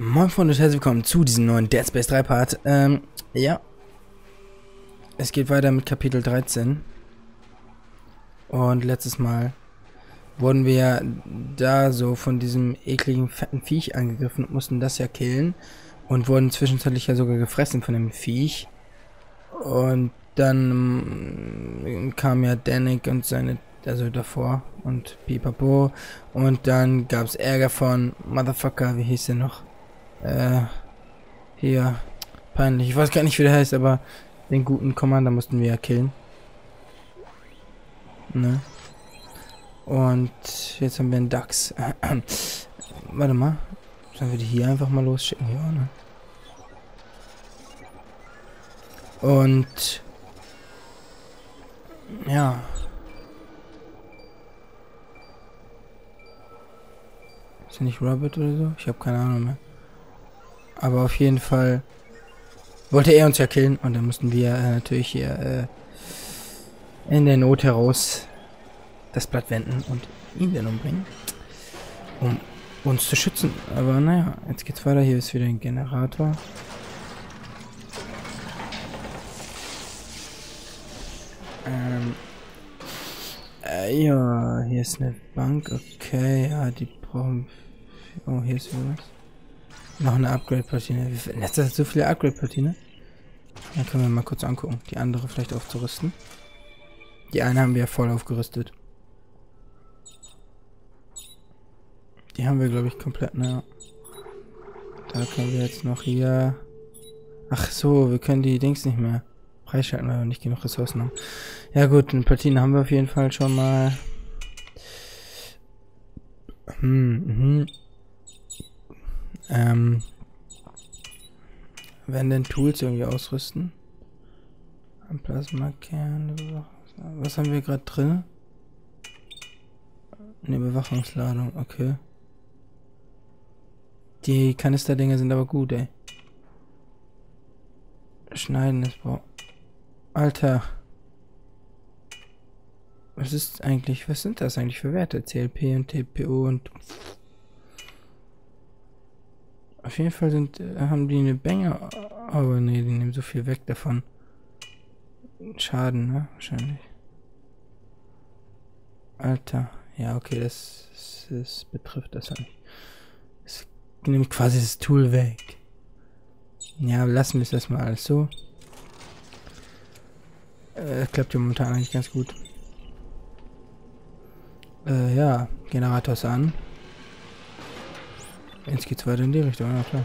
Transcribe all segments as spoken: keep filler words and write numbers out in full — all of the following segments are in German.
Moin Freunde und herzlich willkommen zu diesem neuen Dead Space drei Part. Ähm, ja. Es geht weiter mit Kapitel dreizehn. Und letztes Mal wurden wir ja da so von diesem ekligen, fetten Viech angegriffen und mussten das ja killen. Und wurden zwischenzeitlich ja sogar gefressen von dem Viech. Und dann ähm, kam ja Danik und seine, also davor, und Pipapo. Und dann gab's Ärger von Motherfucker, wie hieß der noch? Äh, hier, peinlich, ich weiß gar nicht, wie der heißt, aber den guten Commander mussten wir ja killen. Ne? Und jetzt haben wir einen Dachs. Warte mal, sollen wir die hier einfach mal losschicken? Ja, ne? Und ja. Ist der nicht Robert oder so? Ich habe keine Ahnung mehr. Aber auf jeden Fall wollte er uns ja killen und dann mussten wir äh, natürlich hier äh, in der Not heraus das Blatt wenden und ihn dann umbringen, um uns zu schützen. Aber naja, jetzt geht's weiter. Hier ist wieder ein Generator. Ähm, äh, ja, hier ist eine Bank. Okay, ja, die brauchen... Oh, hier ist wieder was. Noch eine Upgrade-Platine. Jetzt hat so viele Upgrade-Platine. Dann können wir mal kurz angucken. Die andere vielleicht aufzurüsten. Die eine haben wir ja voll aufgerüstet. Die haben wir, glaube ich, komplett. Naja. Da können wir jetzt noch hier... Ach so, wir können die Dings nicht mehr freischalten, weil wir nicht genug Ressourcen haben. Ja gut, eine Platine haben wir auf jeden Fall schon mal. Hm, mhm. Ähm, werden denn Tools irgendwie ausrüsten? Ein Plasmakern, Bewachungsladen. Was haben wir gerade drin? Eine Bewachungsladung, okay. Die Kanisterdinger sind aber gut, ey. Schneiden ist braucht. Alter. Was ist eigentlich, was sind das eigentlich für Werte? C L P und T P O und... Auf jeden Fall sind, haben die eine Menge, aber ne, die nehmen so viel weg davon. Schaden, ne? Wahrscheinlich. Alter. Ja, okay, das, das, das betrifft das halt nicht. Das nimmt quasi das Tool weg. Ja, lassen wir es erstmal alles so. Äh, klappt ja momentan eigentlich ganz gut. Äh, ja, Generator ist an. Jetzt geht's weiter in die Richtung, ja klar.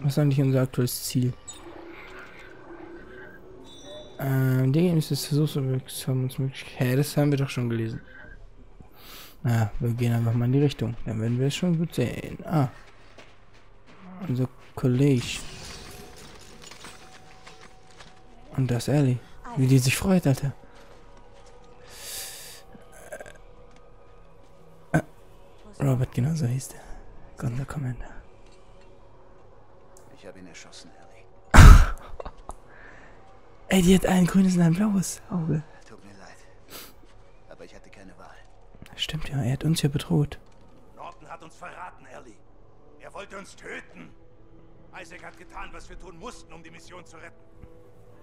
Was ist eigentlich unser aktuelles Ziel? Ähm, die Ergebnisse des Versuchs haben uns möglich. Hä, das haben wir doch schon gelesen. Na, wir gehen einfach mal in die Richtung. Dann werden wir es schon gut sehen. Ah. Unser Kollege. Und das Ellie. Wie die sich freut, Alter. Robert, genau so hieß der. Gondor Commander. Ich habe ihn erschossen, Ellie. Ey, die hat ein grünes und ein blaues Auge. Tut mir leid. Aber ich hatte keine Wahl. Stimmt ja, er hat uns ja bedroht. Norton hat uns verraten, Ellie. Er wollte uns töten. Isaac hat getan, was wir tun mussten, um die Mission zu retten.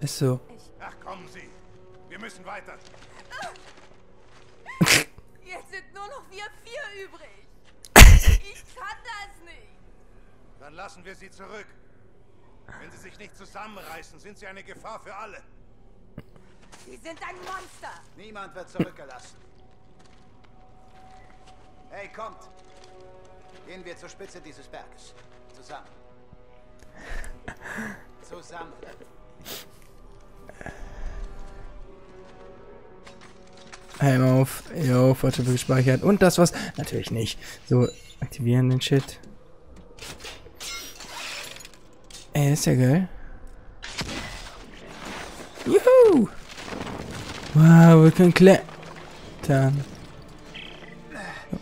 Ist so. Ach, kommen Sie. Wir müssen weiter. Jetzt sind nur noch wir vier übrig. Ich kann das nicht. Dann lassen wir sie zurück. Wenn sie sich nicht zusammenreißen, sind sie eine Gefahr für alle. Sie sind ein Monster. Niemand wird zurückgelassen. Hey, kommt. Gehen wir zur Spitze dieses Berges. Zusammen. Zusammen. Heim auf. Jo, Fortschritt gespeichert. Und das was? Natürlich nicht. So, aktivieren den Shit. Ey, ist ja geil. Juhu! Wow, wir können klettern.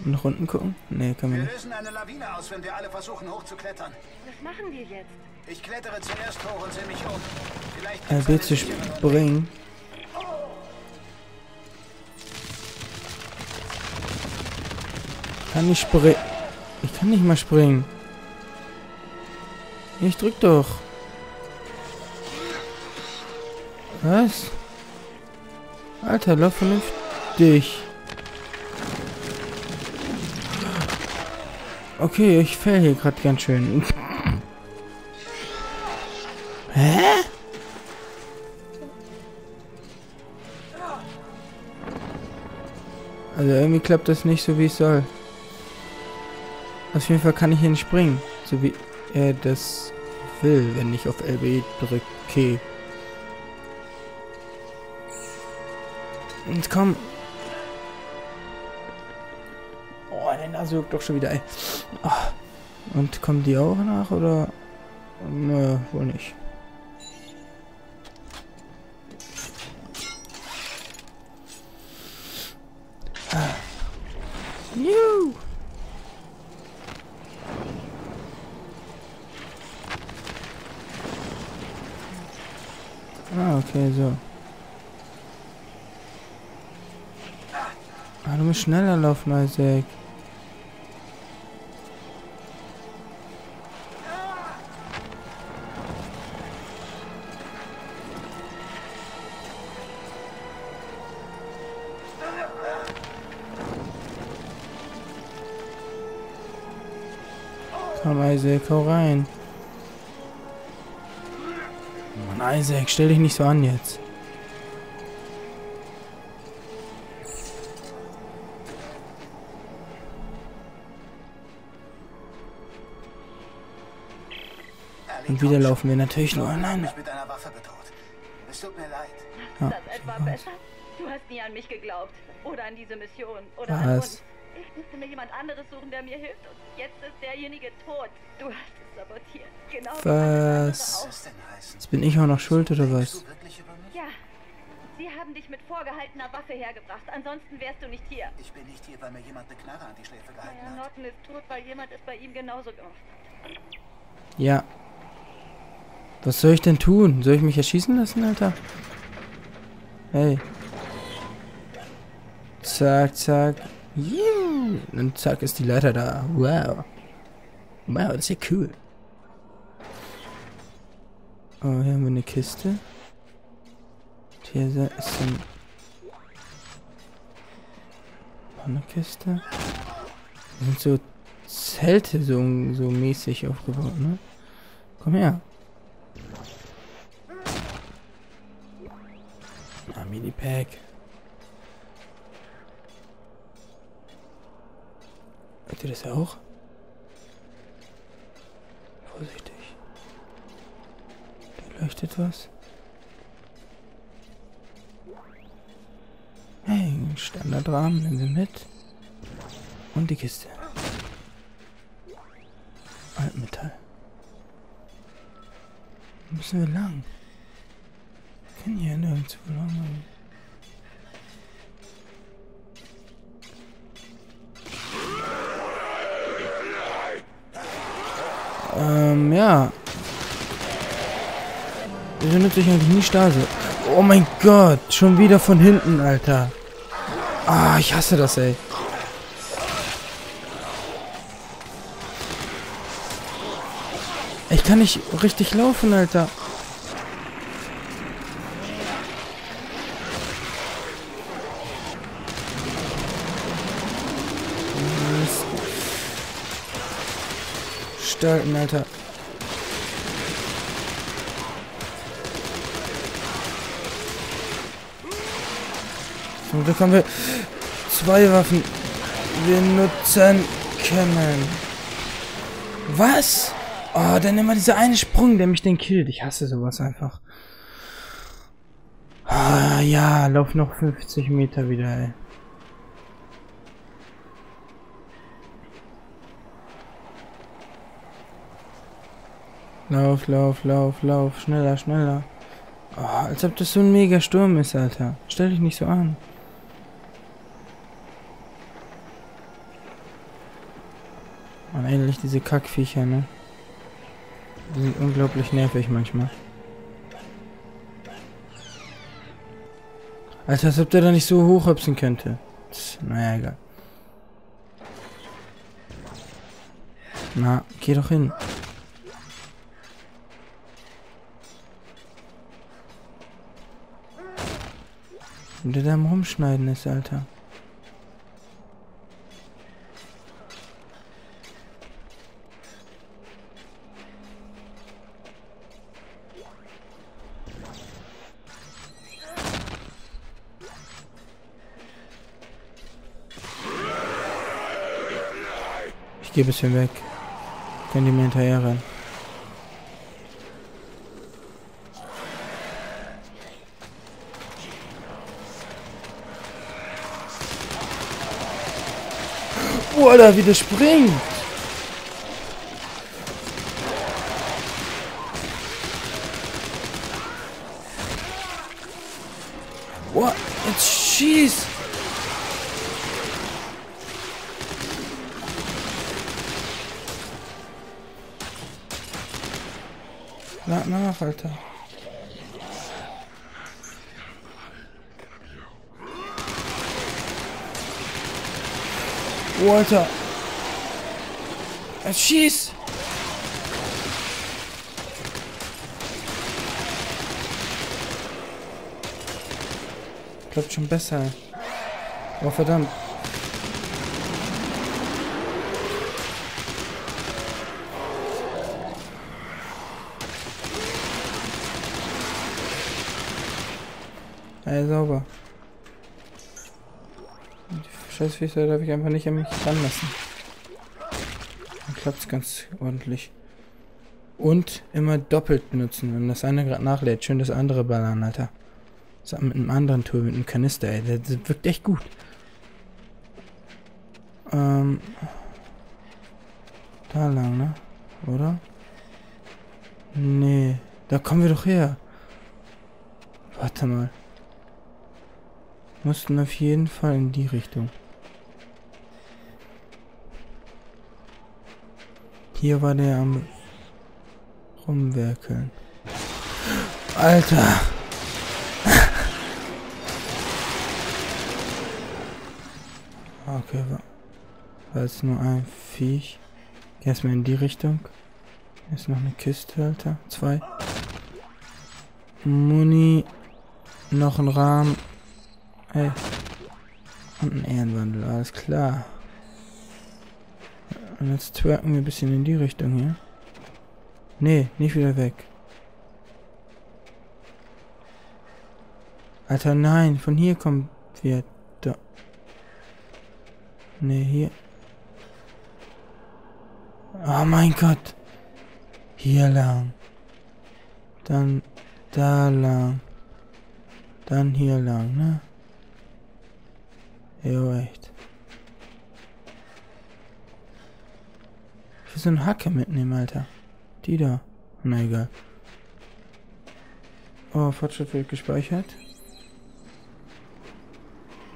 Nach unten gucken? Nee, können wir nicht. Wir lösen eine Lawine aus, wenn wir alle versuchen hochzuklettern. Was machen wir jetzt? Ich klettere zuerst hoch und sehe mich um. Vielleicht er will zu springen. Kann ich springen? Ich kann nicht mal springen. Ich drück doch. Was? Alter, lauf vernünftig. Okay, ich fäll hier gerade ganz schön. Hä? Also irgendwie klappt das nicht so, wie es soll. Auf jeden Fall kann ich hier nicht springen. So wie er das will, wenn ich auf L B drücke. Jetzt komm. Oh, der Nase juckt doch schon wieder, ey. Oh. Und kommen die auch nach, oder? Nö, wohl nicht. Ah. Juhu. Ah, okay, so. Ah, du musst schneller laufen, Isaac. Komm, Isaac, hau rein. Mann, Isaac, stell dich nicht so an jetzt. Und wieder laufen wir natürlich nur alleine. Es tut mir leid. Ist das etwa besser? Du hast nie an mich geglaubt. Oder an diese Mission. Oder an uns. Ich musste mir jemand anderes suchen, der mir hilft. Und jetzt ist derjenige tot. Du hast es sabotiert. Genau. Was? Jetzt bin ich auch noch schuld, oder was? Ja. Sie haben dich mit vorgehaltener Waffe hergebracht. Ansonsten wärst du nicht hier. Ich bin nicht hier, weil mir jemand eine Knarre an die Schläfe gehalten hat. Ja, Norton ist tot, weil jemand es bei ihm genauso gemacht hat. Ja. Was soll ich denn tun? Soll ich mich erschießen lassen, Alter? Hey. Zack, zack. Yeah. Und zack ist die Leiter da. Wow. Wow, das ist ja cool. Oh, hier haben wir eine Kiste. Und hier ist ein... noch eine Kiste. Das sind so Zelte so, so mäßig aufgebaut, ne? Komm her. Ah, Minipack. Wollt ihr das auch? Vorsichtig. Da leuchtet was. Hey, Standardrahmen, nehmen wir mit. Und die Kiste. Altmetall. Wo müssen wir lang? Hier nirgendwo lang. Ähm, ja. Wieso nutze ich eigentlich nie Stase? Oh mein Gott, schon wieder von hinten, Alter. Ah, ich hasse das, ey. Ich kann nicht richtig laufen, Alter. Gestalten, Alter. Zum Glück haben wir zwei Waffen. Wir nutzen können. Was? Oh, dann immer dieser eine Sprung, der mich den killt. Ich hasse sowas einfach. Ah, ja, lauf noch fünfzig Meter wieder, ey. Lauf, lauf, lauf, lauf. Schneller, schneller. Oh, als ob das so ein mega Sturm ist, Alter. Stell dich nicht so an. Man, endlich diese Kackviecher, ne? Die sind unglaublich nervig manchmal. Alter, als ob der da nicht so hochhopsen könnte. Tss, naja, egal. Na, geh doch hin. Und der da am Rumschneiden ist, Alter. Ich gehe ein bisschen weg. Können die mir hinterher rennen. Oh, Alter, wie das springt! What? Jetzt schieß! Na, nach, Alter. Oh, Alter. Er schießt. Klappt schon besser. Oh, verdammt. Ey, sauber. Die Scheißviecher darf ich einfach nicht an mich ranlassen. Dann klappt es ganz ordentlich. Und immer doppelt nutzen, wenn das eine gerade nachlädt. Schön das andere ballern, Alter. Das mit einem anderen Tool, mit einem Kanister, ey. Das wirkt echt gut. Ähm. Da lang, ne? Oder? Nee. Da kommen wir doch her. Warte mal. Mussten auf jeden Fall in die Richtung. Hier war der am Rumwerkeln. Alter! Okay, war jetzt nur ein Viech. Erstmal in die Richtung. Hier ist noch eine Kiste, Alter. Zwei. Muni. Noch ein Rahmen. Hey. Und ein Ehrenwandel, alles klar. Und jetzt twerken wir ein bisschen in die Richtung hier. Nee, nicht wieder weg. Alter, nein, von hier kommen wir da. Nee, hier. Oh mein Gott. Hier lang. Dann da lang. Dann hier lang, ne? Jo, echt. Ich will so eine Hacke mitnehmen, Alter. Die da. Na egal. Oh, Fortschritt wird gespeichert.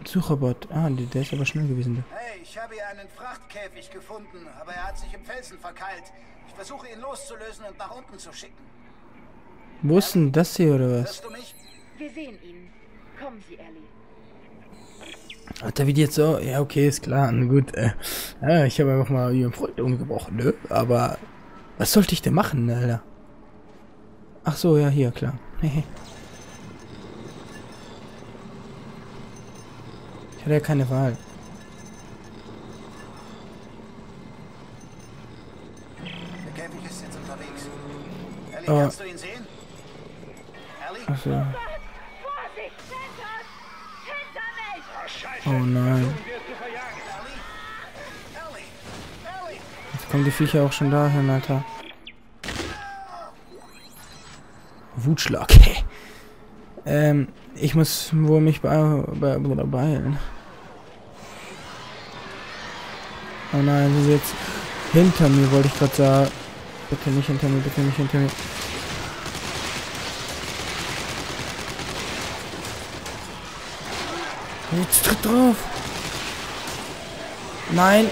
Sucherbot. Ah, der ist aber schnell gewesen. Hey, ich habe hier einen Frachtkäfig gefunden, aber er hat sich im Felsen verkeilt. Ich versuche ihn loszulösen und nach unten zu schicken. Wo ist denn das hier, oder was? Hörst du mich? Wir sehen ihn. Kommen Sie, Ellie. Alter, wie die jetzt so... Ja, okay, ist klar. Na gut, äh, ja, ich habe einfach mal ihren Freund umgebrochen, ne? Aber was sollte ich denn machen, Alter? Ach so, ja, hier, klar. Ich hatte ja keine Wahl. Der Käfig ist jetzt unterwegs. Ellie, oh. Kannst du ihn sehen? Ellie? Ach so. Oh nein. Jetzt kommen die Viecher auch schon dahin, Alter. Wutschlag. ähm, ich muss wohl mich be be be beeilen. Oh nein, sie ist jetzt hinter mir, wollte ich gerade sagen. Bitte nicht hinter mir, bitte nicht hinter mir. Jetzt tritt drauf! Nein!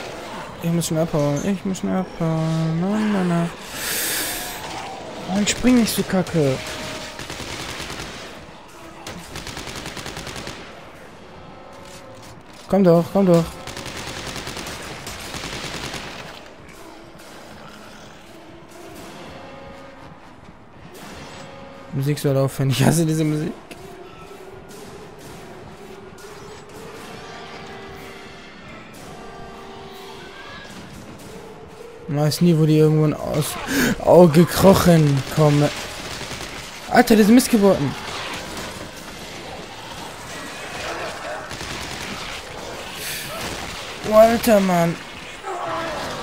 Ich muss schon abhauen. Ich muss schon abhauen. Nein, nein, nein. Nein, spring nicht so kacke. Komm doch, komm doch. Musik soll aufhören. Ich hasse diese Musik. Ich weiß nie, wo die irgendwo aus Auge gekrochen kommen. Alter, das ist Missgeburten. Alter, Mann.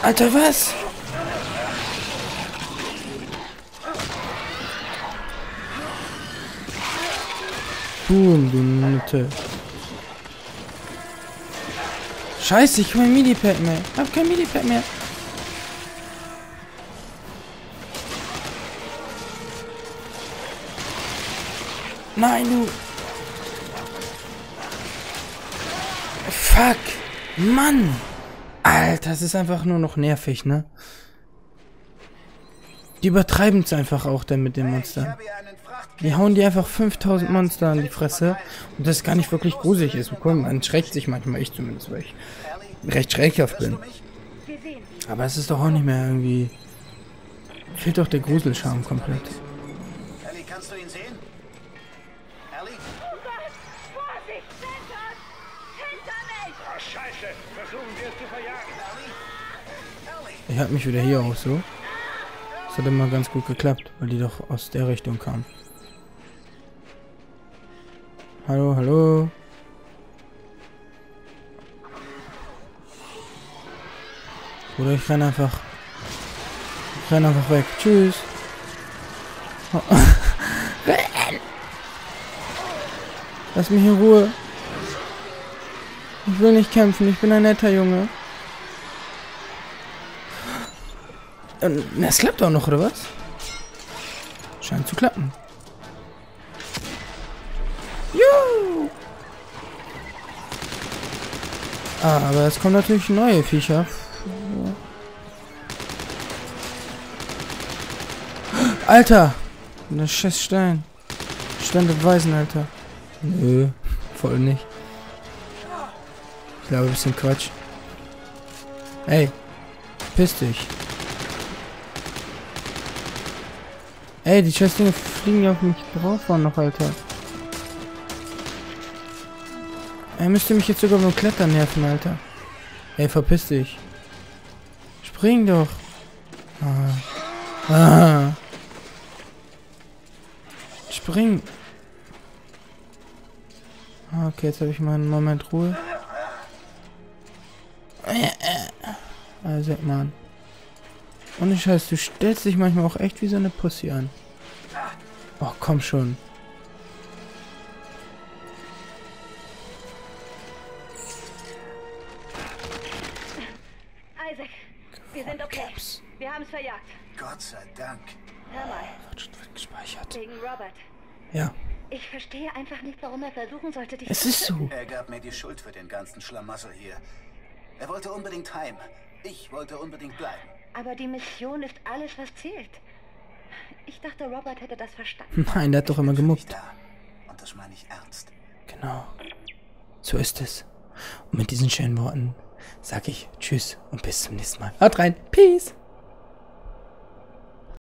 Alter, was? Boom, du Nutte. Scheiße, ich hab mein Midi-Pad mehr. Ich hab kein Midi-Pad mehr. Nein, du. Fuck. Mann. Alter, das ist einfach nur noch nervig, ne? Die übertreiben es einfach auch dann mit den Monstern. Die hauen dir einfach fünftausend Monster an die Fresse und das gar nicht wirklich gruselig ist. Guck, man schreckt sich manchmal, ich zumindest, weil ich recht schreckhaft bin. Aber es ist doch auch nicht mehr irgendwie... Fehlt doch der Gruselscham komplett. Ellie, kannst du ihn sehen? Ellie? Oh Gott! Vorsicht! Hinter! Hinter mich! Oh Scheiße! Versuchen wir es zu verjagen! Ellie! Ich hab mich wieder hier auch so. Das hat immer ganz gut geklappt, weil die doch aus der Richtung kamen. Hallo, hallo. Oder ich renn einfach. Ich renn einfach weg. Tschüss. Oh. Lass mich in Ruhe. Ich will nicht kämpfen, ich bin ein netter Junge. Das klappt auch noch, oder was? Scheint zu klappen. Juhu! Ah, aber es kommen natürlich neue Viecher. Alter! Der scheiß Stein. Stein beweisen, Alter. Nö, voll nicht. Ich glaube, ein bisschen Quatsch. Ey, piss dich. Ey, die Scheißdinge fliegen ja auf mich drauf noch, Alter. Er müsste mich jetzt sogar beim Klettern nerven, Alter. Ey, verpiss dich. Spring doch. Ah. Ah. Spring. Ah, okay, jetzt habe ich mal einen Moment Ruhe. Also, Mann. Und ich Scheiß, du stellst dich manchmal auch echt wie so eine Pussy an. Oh, komm schon. Isaac, wir sind okay. Wir haben es verjagt. Gott sei Dank. Hör mal. Wird gespeichert. Wegen Robert. Ja. Ich verstehe einfach nicht, warum er versuchen sollte, dich zu... Es ist so. Er gab mir die Schuld für den ganzen Schlamassel hier. Er wollte unbedingt heim. Ich wollte unbedingt bleiben. Aber die Mission ist alles, was zählt. Ich dachte, Robert hätte das verstanden. Nein, der hat doch immer gemuckt. Und das meine ich ernst. Genau. So ist es. Und mit diesen schönen Worten sage ich Tschüss und bis zum nächsten Mal. Haut rein. Peace.